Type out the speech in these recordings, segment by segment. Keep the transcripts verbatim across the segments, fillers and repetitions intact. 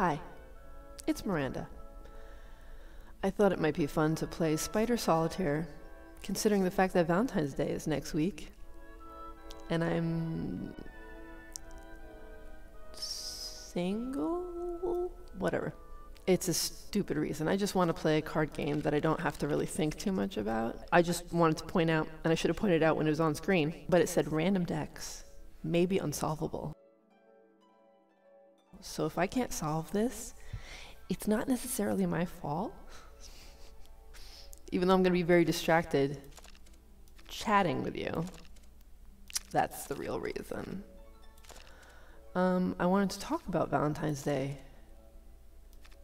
Hi, it's Miranda. I thought it might be fun to play Spider Solitaire, considering the fact that Valentine's Day is next week. And I'm single? Whatever. It's a stupid reason. I just want to play a card game that I don't have to really think too much about. I just wanted to point out, and I should have pointed it out when it was on screen, but it said random decks, maybe unsolvable. So if I can't solve this, it's not necessarily my fault. Even though I'm going to be very distracted chatting with you, that's the real reason. Um, I wanted to talk about Valentine's Day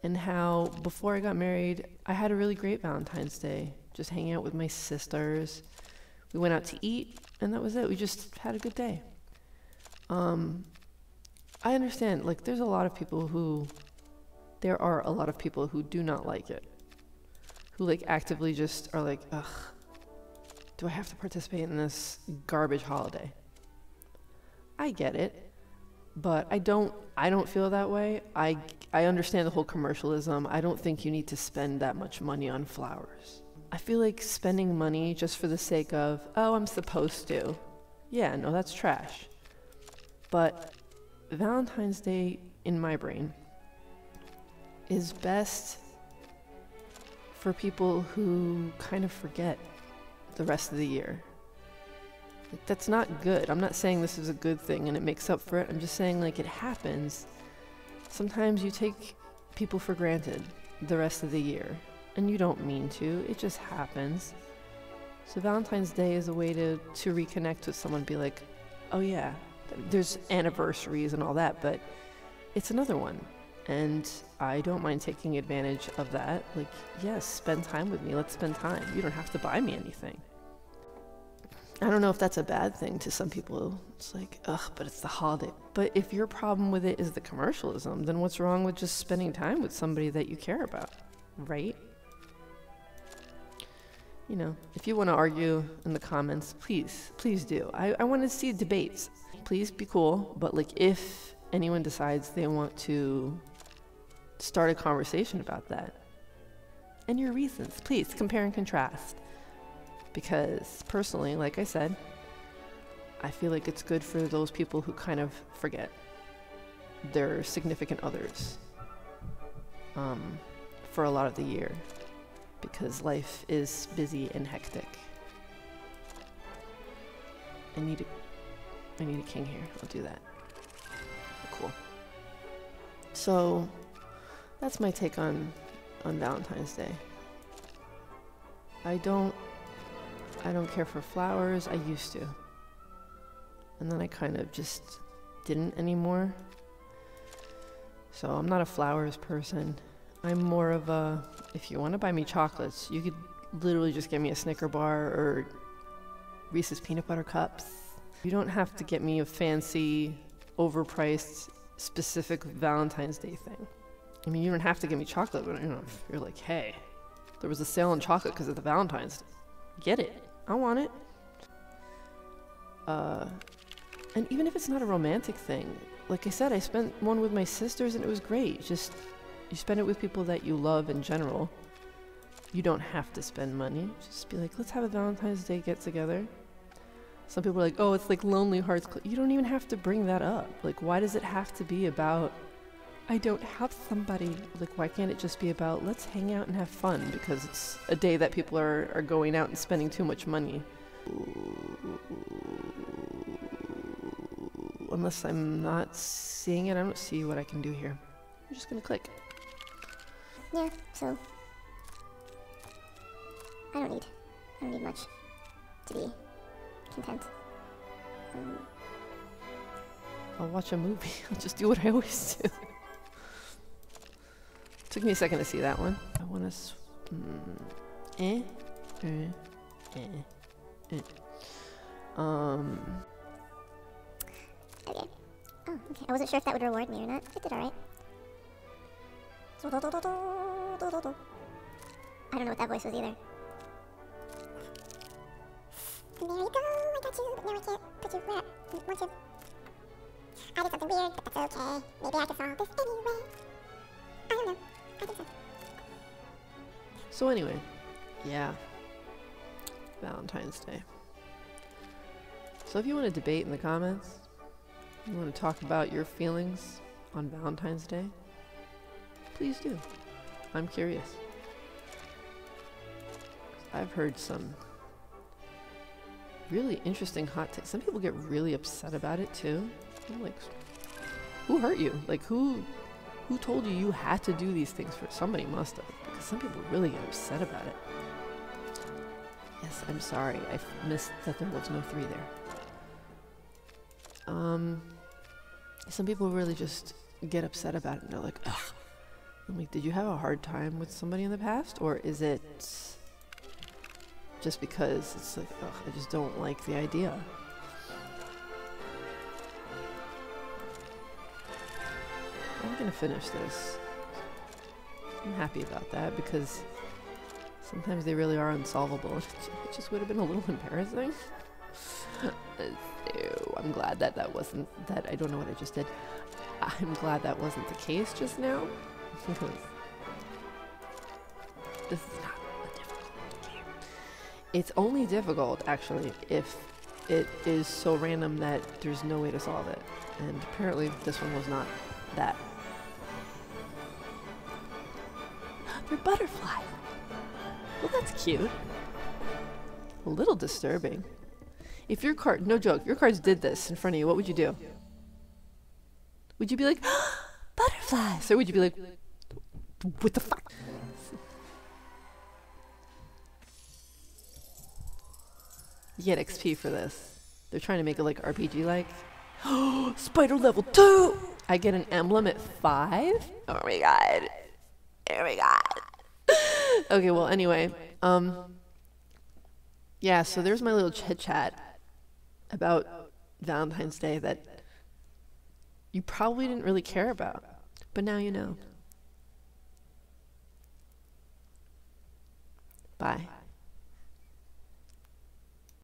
and how before I got married, I had a really great Valentine's Day, just hanging out with my sisters. We went out to eat, and that was it. We just had a good day. Um, I understand, like, there's a lot of people who, there are a lot of people who do not like it, who like actively just are like, ugh, do I have to participate in this garbage holiday? I get it, but I don't, I don't feel that way. I, I understand the whole commercialism. I don't think you need to spend that much money on flowers. I feel like spending money just for the sake of, oh, I'm supposed to. Yeah, no, that's trash. But Valentine's Day, in my brain, is best for people who kind of forget the rest of the year. Like, that's not good. I'm not saying this is a good thing and it makes up for it. I'm just saying, like, it happens. Sometimes you take people for granted the rest of the year, and you don't mean to. It just happens. So Valentine's Day is a way to, to reconnect with someone, be like, oh yeah, there's anniversaries and all that, but it's another one. And I don't mind taking advantage of that. Like, yes, spend time with me. Let's spend time. You don't have to buy me anything. I don't know if that's a bad thing to some people. It's like, ugh, but it's the holiday. But if your problem with it is the commercialism, then what's wrong with just spending time with somebody that you care about, right? You know, if you want to argue in the comments, please, please do. I, I want to see debates. Please be cool, but like, if anyone decides they want to start a conversation about that, and your reasons, please compare and contrast, because personally, like I said, I feel like it's good for those people who kind of forget their significant others um, for a lot of the year, because life is busy and hectic. I need a, I need a king here. I'll do that. Cool. So that's my take on on Valentine's Day. I don't I don't care for flowers. I used to, and then I kind of just didn't anymore. So I'm not a flowers person. I'm more of a, if you want to buy me chocolates, you could literally just get me a Snicker bar or Reese's peanut butter cups. You don't have to get me a fancy overpriced specific Valentine's Day thing. I mean, you don't have to give me chocolate, but you know, if you're like, hey, there was a sale on chocolate because of the Valentine's Day. Get it. I want it. Uh, and even if it's not a romantic thing, like I said, I spent one with my sisters and it was great. Just, you spend it with people that you love in general. You don't have to spend money. Just be like, let's have a Valentine's Day get together. Some people are like, oh, it's like Lonely Hearts Club. You don't even have to bring that up. Like, why does it have to be about, I don't have somebody? Like, why can't it just be about, let's hang out and have fun? Because it's a day that people are, are going out and spending too much money. Unless I'm not seeing it, I don't see what I can do here. I'm just gonna click. Yeah, so I don't need, I don't need much to be content. Um, I'll watch a movie. I'll just do what I always do. Took me a second to see that one. I want to sw mm, eh, eh, eh, eh. Um. Okay. Oh, okay. I wasn't sure if that would reward me or not. It did alright. I don't know what that voice was either. There you go, I got you, but now I can't put you where I want to. I did something weird, but that's okay. Maybe I can solve this anyway. him now. I think so. So anyway, yeah. Valentine's Day. So if you want to debate in the comments, you want to talk about your feelings on Valentine's Day, please do. I'm curious. I've heard some really interesting hot takes. Some people get really upset about it too. They're like, who hurt you? Like, who who told you you had to do these things? For somebody must have, because some people really get upset about it. Yes, I'm sorry. I missed that there was no three there. Um, some people really just get upset about it, and they're like, ugh. I'm like, did you have a hard time with somebody in the past, or is it just because it's like, ugh, I just don't like the idea? I'm gonna finish this. I'm happy about that, because sometimes they really are unsolvable. It just would have been a little embarrassing. So I'm glad that that wasn't, that I don't know what I just did. I'm glad that wasn't the case just now. Because this is not a difficult game. It's only difficult, actually, if it is so random that there's no way to solve it. And apparently this one was not that. They're butterflies! Well, that's cute. A little disturbing. If your card, no joke, your cards did this in front of you, what would you do? Would you be like, butterflies? So would you be like, what the fuck? You get X P for this. They're trying to make it like R P G-like. Oh, spider level two! I get an emblem at five? Oh my god. Oh my god. Okay, well, anyway. Um, yeah, so there's my little chit-chat about Valentine's Day that you probably didn't really care about, but now you know. Bye.